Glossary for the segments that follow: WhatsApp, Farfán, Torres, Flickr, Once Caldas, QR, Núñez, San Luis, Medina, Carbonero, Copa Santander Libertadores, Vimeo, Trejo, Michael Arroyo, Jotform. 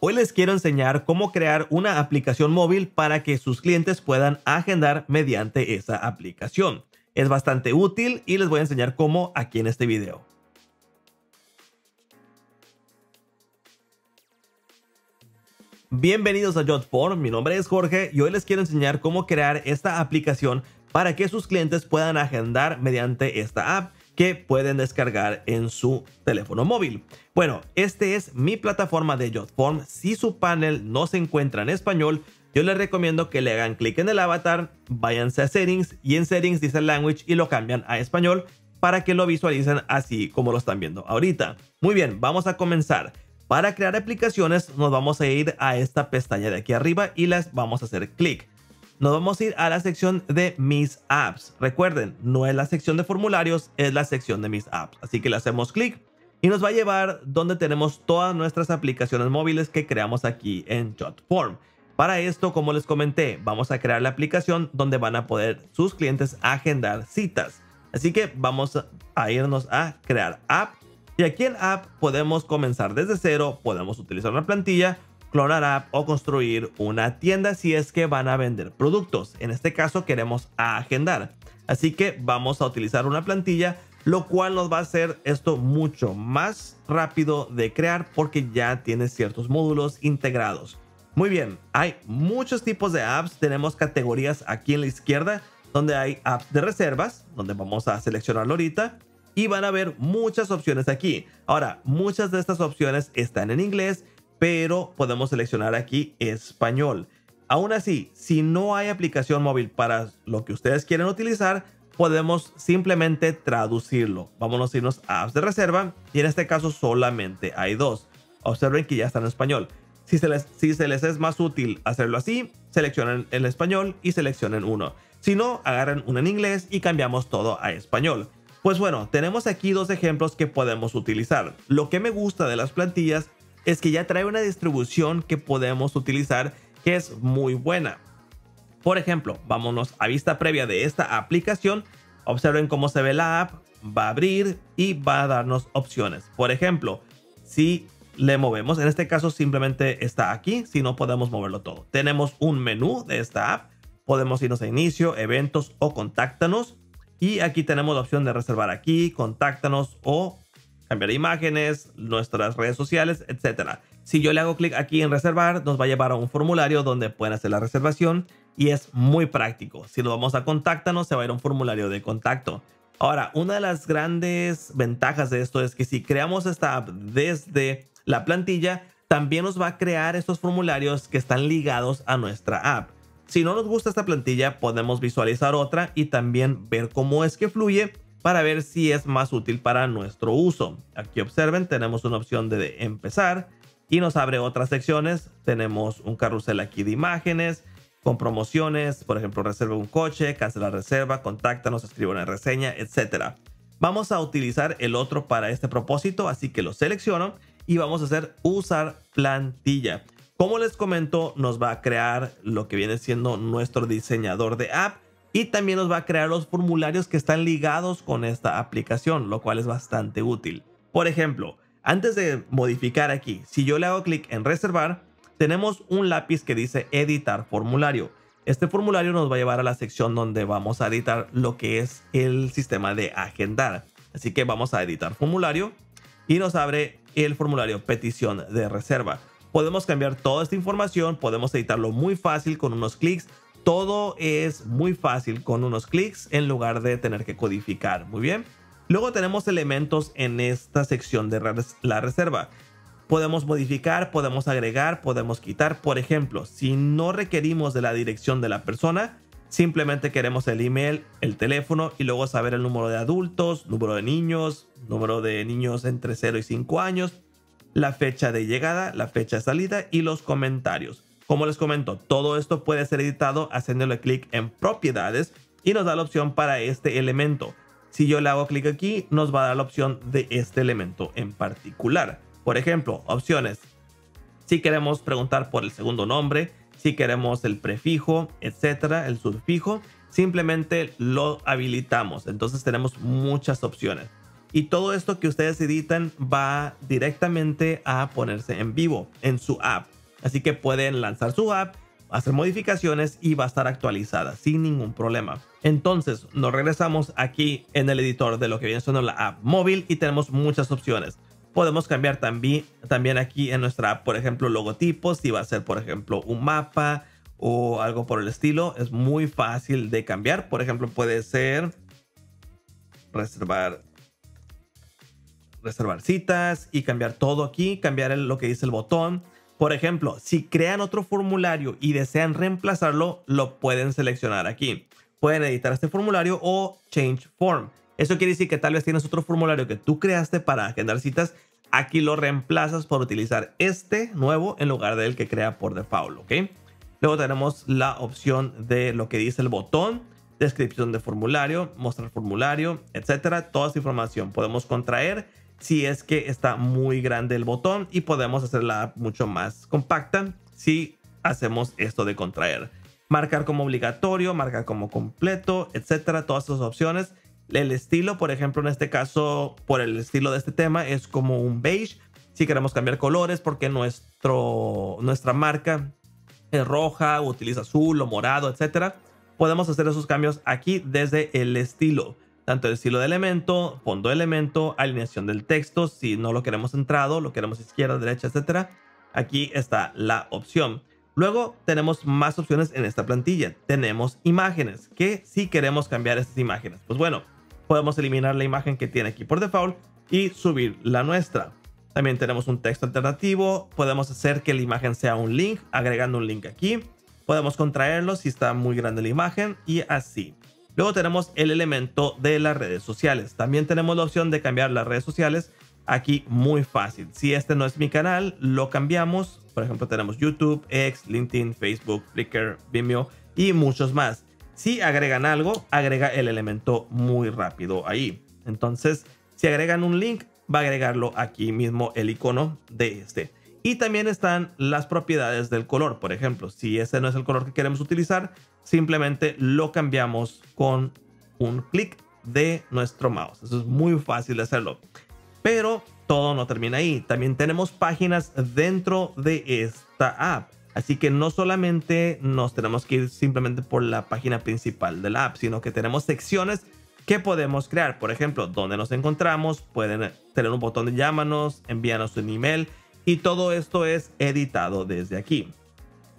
Hoy les quiero enseñar cómo crear una aplicación móvil para que sus clientes puedan agendar mediante esa aplicación. Es bastante útil y les voy a enseñar cómo aquí en este video. Bienvenidos a Jotform, mi nombre es Jorge y hoy les quiero enseñar cómo crear esta aplicación para que sus clientes puedan agendar mediante esta app que pueden descargar en su teléfono móvil. Bueno, esta es mi plataforma de Jotform. Si su panel no se encuentra en español, yo les recomiendo que le hagan clic en el avatar, váyanse a Settings y en Settings dice Language y lo cambian a español para que lo visualicen así como lo están viendo ahorita. Muy bien, vamos a comenzar. Para crear aplicaciones nos vamos a ir a esta pestaña de aquí arriba y las vamos a hacer clic. Nos vamos a ir a la sección de Mis Apps. Recuerden, no es la sección de formularios, es la sección de Mis Apps. Así que le hacemos clic y nos va a llevar donde tenemos todas nuestras aplicaciones móviles que creamos aquí en Jotform. Para esto, como les comenté, vamos a crear la aplicación donde van a poder sus clientes agendar citas. Así que vamos a irnos a Crear App. Y aquí en App podemos comenzar desde cero, podemos utilizar una plantilla, clonar app o construir una tienda si es que van a vender productos. En este caso queremos agendar, así que vamos a utilizar una plantilla, lo cual nos va a hacer esto mucho más rápido de crear porque ya tiene ciertos módulos integrados. Muy bien, hay muchos tipos de apps, tenemos categorías aquí en la izquierda donde hay apps de reservas, donde vamos a seleccionarlo ahorita y van a ver muchas opciones aquí. Ahora, muchas de estas opciones están en inglés, pero podemos seleccionar aquí español. Aún así, si no hay aplicación móvil para lo que ustedes quieren utilizar, podemos simplemente traducirlo. Vámonos a irnos a apps de reserva y en este caso solamente hay dos. Observen que ya está en español. Si se les es más útil hacerlo así, seleccionen el español y seleccionen uno. Si no, agarren uno en inglés y cambiamos todo a español. Pues bueno, tenemos aquí dos ejemplos que podemos utilizar. Lo que me gusta de las plantillas es que ya trae una distribución que podemos utilizar que es muy buena. Por ejemplo, vámonos a vista previa de esta aplicación. Observen cómo se ve la app, va a abrir y va a darnos opciones. Por ejemplo, si le movemos, en este caso simplemente está aquí, si no podemos moverlo todo. Tenemos un menú de esta app, podemos irnos a inicio, eventos o contáctanos. Y aquí tenemos la opción de reservar aquí, contáctanos o cambiar imágenes, nuestras redes sociales, etc. Si yo le hago clic aquí en reservar, nos va a llevar a un formulario donde pueden hacer la reservación y es muy práctico. Si nos vamos a contáctanos, se va a ir a un formulario de contacto. Ahora, una de las grandes ventajas de esto es que si creamos esta app desde la plantilla, también nos va a crear estos formularios que están ligados a nuestra app. Si no nos gusta esta plantilla, podemos visualizar otra y también ver cómo es que fluye para ver si es más útil para nuestro uso. Aquí observen, tenemos una opción de empezar y nos abre otras secciones. Tenemos un carrusel aquí de imágenes con promociones, por ejemplo, reserva un coche, cancela reserva, contáctanos, escribe una reseña, etc. Vamos a utilizar el otro para este propósito, así que lo selecciono y vamos a hacer usar plantilla. Como les comento, nos va a crear lo que viene siendo nuestro diseñador de app. Y también nos va a crear los formularios que están ligados con esta aplicación, lo cual es bastante útil. Por ejemplo, antes de modificar aquí, si yo le hago clic en reservar, tenemos un lápiz que dice editar formulario. Este formulario nos va a llevar a la sección donde vamos a editar lo que es el sistema de agendar. Así que vamos a editar formulario y nos abre el formulario petición de reserva. Podemos cambiar toda esta información, podemos editarlo muy fácil con unos clics. Todo es muy fácil con unos clics en lugar de tener que codificar. Muy bien. Luego tenemos elementos en esta sección de la reserva. Podemos modificar, podemos agregar, podemos quitar. Por ejemplo, si no requerimos de la dirección de la persona, simplemente queremos el email, el teléfono y luego saber el número de adultos, número de niños entre 0 y 5 años, la fecha de llegada, la fecha de salida y los comentarios. Como les comento, todo esto puede ser editado haciéndole clic en propiedades y nos da la opción para este elemento. Si yo le hago clic aquí, nos va a dar la opción de este elemento en particular. Por ejemplo, opciones. Si queremos preguntar por el segundo nombre, si queremos el prefijo, etcétera, el sufijo, simplemente lo habilitamos. Entonces tenemos muchas opciones. y todo esto que ustedes editan va directamente a ponerse en vivo en su app. Así que pueden lanzar su app, hacer modificaciones y va a estar actualizada sin ningún problema. Entonces nos regresamos aquí en el editor de lo que viene siendo la app móvil y tenemos muchas opciones. Podemos cambiar también aquí en nuestra app, por ejemplo, logotipos, si va a ser por ejemplo un mapa o algo por el estilo. Es muy fácil de cambiar. Por ejemplo, puede ser reservar citas y cambiar todo aquí, cambiar lo que dice el botón. Por ejemplo, si crean otro formulario y desean reemplazarlo, lo pueden seleccionar aquí. Pueden editar este formulario o Change Form. Eso quiere decir que tal vez tienes otro formulario que tú creaste para agendar citas. Aquí lo reemplazas por utilizar este nuevo en lugar del que crea por default, ¿ok? Luego tenemos la opción de lo que dice el botón, descripción de formulario, mostrar formulario, etcétera. Toda esa información podemos contraer si es que está muy grande el botón y podemos hacerla mucho más compacta si hacemos esto de contraer. Marcar como obligatorio, marcar como completo, etcétera. Todas esas opciones. El estilo, por ejemplo, en este caso, por el estilo de este tema, es como un beige. Si queremos cambiar colores porque nuestra marca es roja o utiliza azul o morado, etcétera, podemos hacer esos cambios aquí desde el estilo. Tanto el estilo de elemento, fondo de elemento, alineación del texto, si no lo queremos centrado, lo queremos izquierda, derecha, etcétera. Aquí está la opción. Luego tenemos más opciones en esta plantilla. Tenemos imágenes, que si queremos cambiar estas imágenes, pues bueno, podemos eliminar la imagen que tiene aquí por default y subir la nuestra. También tenemos un texto alternativo. Podemos hacer que la imagen sea un link, agregando un link aquí. Podemos contraerlo si está muy grande la imagen y así. Luego tenemos el elemento de las redes sociales. También tenemos la opción de cambiar las redes sociales. Aquí muy fácil. Si este no es mi canal, lo cambiamos. Por ejemplo, tenemos YouTube, X, LinkedIn, Facebook, Flickr, Vimeo y muchos más. Si agregan algo, agrega el elemento muy rápido ahí. Entonces, si agregan un link, va a agregarlo aquí mismo el icono de este. Y también están las propiedades del color. Por ejemplo, si ese no es el color que queremos utilizar, simplemente lo cambiamos con un clic de nuestro mouse. Eso es muy fácil de hacerlo. Pero todo no termina ahí. También tenemos páginas dentro de esta app. Así que no solamente nos tenemos que ir simplemente por la página principal de la app, sino que tenemos secciones que podemos crear. Por ejemplo, donde nos encontramos, pueden tener un botón de llámanos, envíanos un email. Y todo esto es editado desde aquí.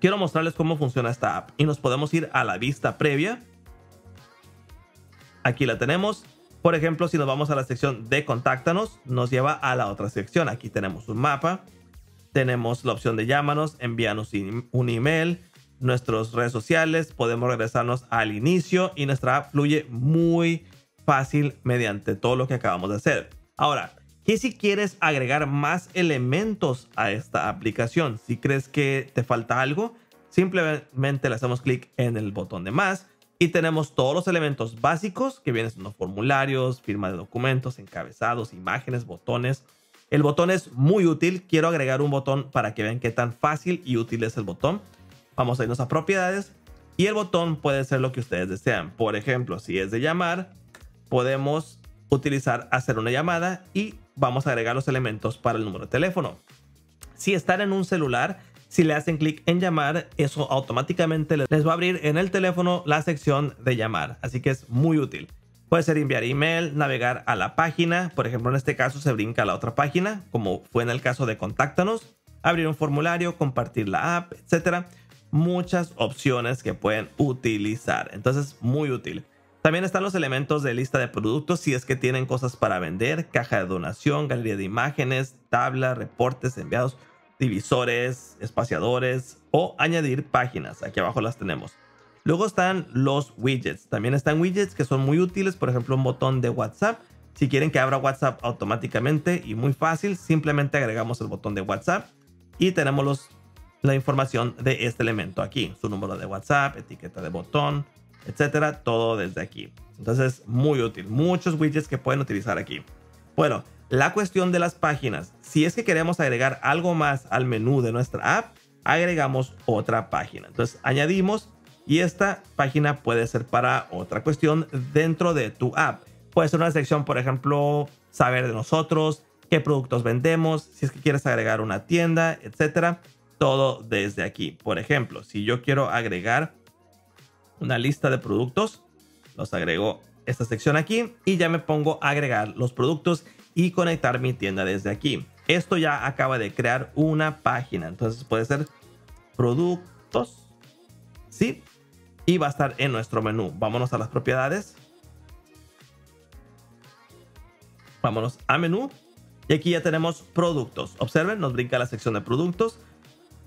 Quiero mostrarles cómo funciona esta app y nos podemos ir a la vista previa. Aquí la tenemos. Por ejemplo, si nos vamos a la sección de contáctanos, nos lleva a la otra sección. Aquí tenemos un mapa, tenemos la opción de llámanos, envíanos un email, nuestras redes sociales, podemos regresarnos al inicio y nuestra app fluye muy fácil mediante todo lo que acabamos de hacer. Ahora, ¿qué si quieres agregar más elementos a esta aplicación? Si crees que te falta algo, simplemente le hacemos clic en el botón de más y tenemos todos los elementos básicos que vienen siendo formularios, firma de documentos, encabezados, imágenes, botones. El botón es muy útil. Quiero agregar un botón para que vean qué tan fácil y útil es el botón. Vamos a irnos a propiedades y el botón puede ser lo que ustedes desean. Por ejemplo, si es de llamar, podemos utilizar hacer una llamada y vamos a agregar los elementos para el número de teléfono. Si están en un celular, si le hacen clic en llamar, eso automáticamente les va a abrir en el teléfono la sección de llamar. Así que es muy útil. Puede ser enviar email, navegar a la página. Por ejemplo, en este caso se brinca a la otra página, como fue en el caso de Contáctanos. Abrir un formulario, compartir la app, etcétera. Muchas opciones que pueden utilizar. Entonces, muy útil. También están los elementos de lista de productos si es que tienen cosas para vender, caja de donación, galería de imágenes, tabla, reportes, enviados, divisores, espaciadores o añadir páginas. Aquí abajo las tenemos. Luego están los widgets. También están widgets que son muy útiles. Por ejemplo, un botón de WhatsApp. Si quieren que abra WhatsApp automáticamente y muy fácil, simplemente agregamos el botón de WhatsApp y tenemos la información de este elemento aquí. Su número de WhatsApp, etiqueta de botón, etcétera, todo desde aquí. Entonces, muy útil. Muchos widgets que pueden utilizar aquí. Bueno, la cuestión de las páginas. Si es que queremos agregar algo más al menú de nuestra app, agregamos otra página. Entonces, añadimos y esta página puede ser para otra cuestión dentro de tu app. Puede ser una sección, por ejemplo, saber de nosotros, qué productos vendemos, si es que quieres agregar una tienda, etcétera. Todo desde aquí. Por ejemplo, si yo quiero agregar una lista de productos, los agrego esta sección aquí y ya me pongo a agregar los productos y conectar mi tienda desde aquí. Esto ya acaba de crear una página. Entonces puede ser productos, ¿sí? Y va a estar en nuestro menú. Vámonos a las propiedades. Vámonos a menú. Y aquí ya tenemos productos. Observen, nos brinca la sección de productos,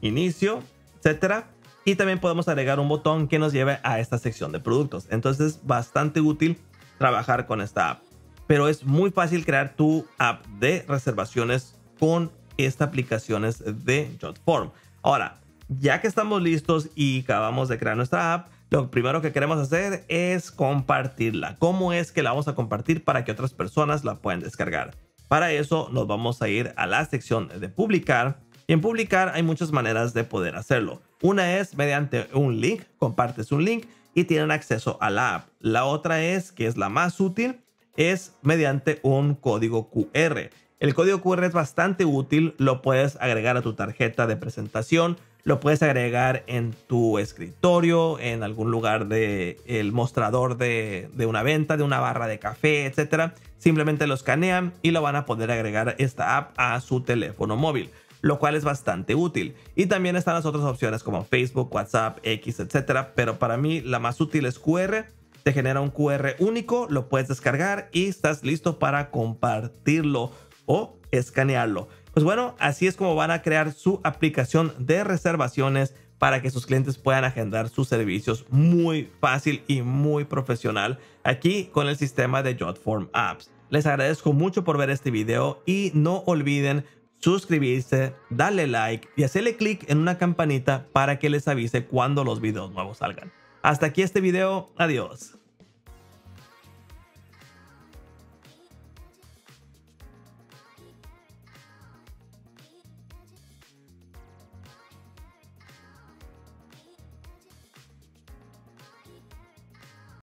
inicio, etcétera. Y también podemos agregar un botón que nos lleve a esta sección de productos. Entonces, bastante útil trabajar con esta app. Pero es muy fácil crear tu app de reservaciones con estas aplicaciones de Jotform. Ahora, ya que estamos listos y acabamos de crear nuestra app, lo primero que queremos hacer es compartirla. ¿Cómo es que la vamos a compartir para que otras personas la puedan descargar? Para eso nos vamos a ir a la sección de publicar. Y en publicar hay muchas maneras de poder hacerlo. Una es mediante un link, compartes un link y tienen acceso a la app. La otra es, que es la más útil, es mediante un código QR. El código QR es bastante útil, lo puedes agregar a tu tarjeta de presentación, lo puedes agregar en tu escritorio, en algún lugar del mostrador de una venta, de una barra de café, etc. Simplemente lo escanean y lo van a poder agregar esta app a su teléfono móvil, lo cual es bastante útil. Y también están las otras opciones como Facebook, WhatsApp, X, etcétera. Pero para mí la más útil es QR. Te genera un QR único, lo puedes descargar y estás listo para compartirlo o escanearlo. Pues bueno, así es como van a crear su aplicación de reservaciones para que sus clientes puedan agendar sus servicios muy fácil y muy profesional aquí con el sistema de Jotform Apps. Les agradezco mucho por ver este video y no olviden suscribirse, darle like y hacerle clic en una campanita para que les avise cuando los videos nuevos salgan. Hasta aquí este video. Adiós.